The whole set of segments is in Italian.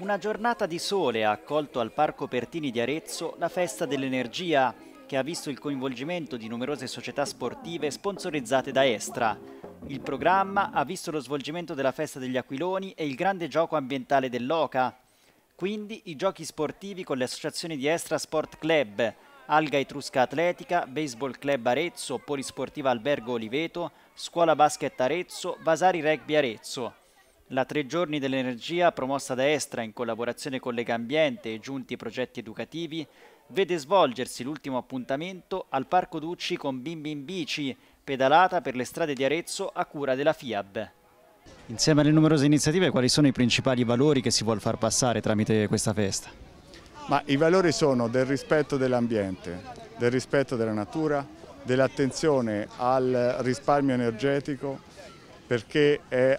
Una giornata di sole ha accolto al Parco Pertini di Arezzo la Festa dell'Energia, che ha visto il coinvolgimento di numerose società sportive sponsorizzate da Estra. Il programma ha visto lo svolgimento della Festa degli Aquiloni e il grande gioco ambientale dell'Oca. Quindi i giochi sportivi con le associazioni di Estra Sport Club, Alga Etrusca Atletica, Baseball Club Arezzo, Polisportiva Albergo Oliveto, Scuola Basket Arezzo, Vasari Rugby Arezzo. La Tre Giorni dell'Energia, promossa da Estra in collaborazione con Legambiente e Giunti progetti educativi, vede svolgersi l'ultimo appuntamento al Parco Ducci con Bimbinbici, pedalata per le strade di Arezzo a cura della FIAB. Insieme alle numerose iniziative, quali sono i principali valori che si vuole far passare tramite questa festa? Ma i valori sono del rispetto dell'ambiente, del rispetto della natura, dell'attenzione al risparmio energetico, perché è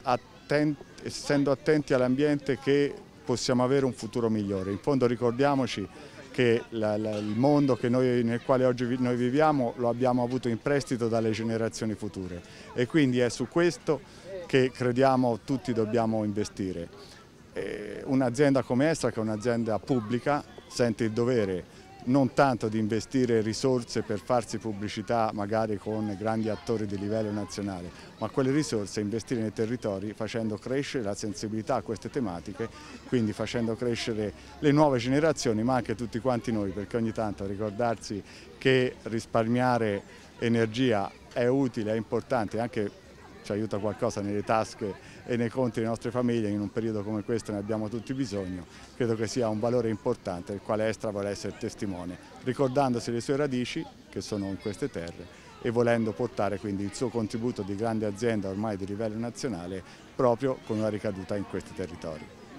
essendo attenti all'ambiente che possiamo avere un futuro migliore. In fondo ricordiamoci che il mondo nel quale oggi noi viviamo lo abbiamo avuto in prestito dalle generazioni future, e quindi è su questo che crediamo tutti dobbiamo investire. Un'azienda come Estra, che è un'azienda pubblica, sente il dovere non tanto di investire risorse per farsi pubblicità magari con grandi attori di livello nazionale, ma quelle risorse investire nei territori, facendo crescere la sensibilità a queste tematiche, quindi facendo crescere le nuove generazioni, ma anche tutti quanti noi, perché ogni tanto ricordarsi che risparmiare energia è utile, è importante, anche ci aiuta qualcosa nelle tasche e nei conti delle nostre famiglie. In un periodo come questo ne abbiamo tutti bisogno. Credo che sia un valore importante del quale Estra vuole essere testimone, ricordandosi le sue radici, che sono in queste terre, e volendo portare quindi il suo contributo di grande azienda ormai di livello nazionale proprio con una ricaduta in questi territori.